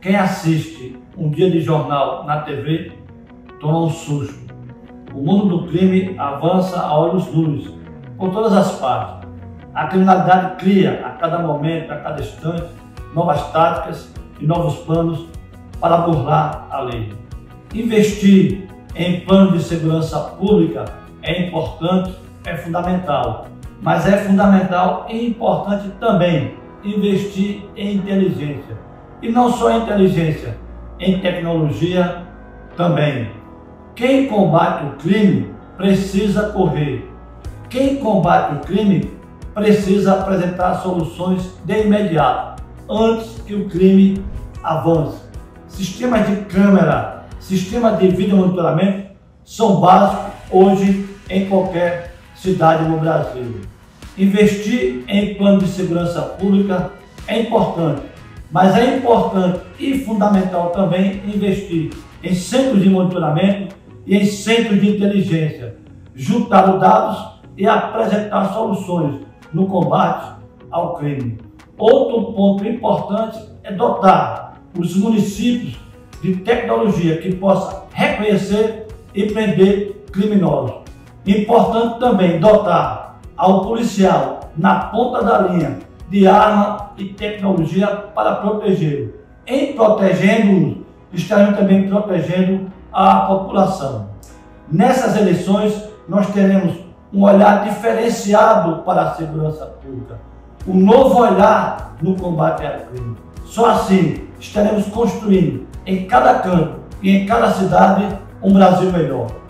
Quem assiste um dia de jornal na TV toma um susto. O mundo do crime avança a olhos nus, por todas as partes. A criminalidade cria, a cada momento, a cada instante, novas táticas e novos planos para burlar a lei. Investir em plano de segurança pública é importante, é fundamental. Mas é fundamental e importante também investir em inteligência. E não só em inteligência, em tecnologia também. Quem combate o crime precisa correr. Quem combate o crime precisa apresentar soluções de imediato, antes que o crime avance. Sistemas de câmera, sistemas de vídeo monitoramento são básicos hoje em qualquer cidade no Brasil. Investir em plano de segurança pública é importante, mas é importante e fundamental também investir em centros de monitoramento e em centros de inteligência, juntar os dados e apresentar soluções no combate ao crime. Outro ponto importante é dotar os municípios de tecnologia que possa reconhecer e prender criminosos. Importante também dotar ao policial na ponta da linha de arma e tecnologia para protegê-lo. Em protegendo-o, estarão também protegendo a população. Nessas eleições, nós teremos um olhar diferenciado para a segurança pública, um novo olhar no combate ao crime. Só assim estaremos construindo em cada canto e em cada cidade um Brasil melhor.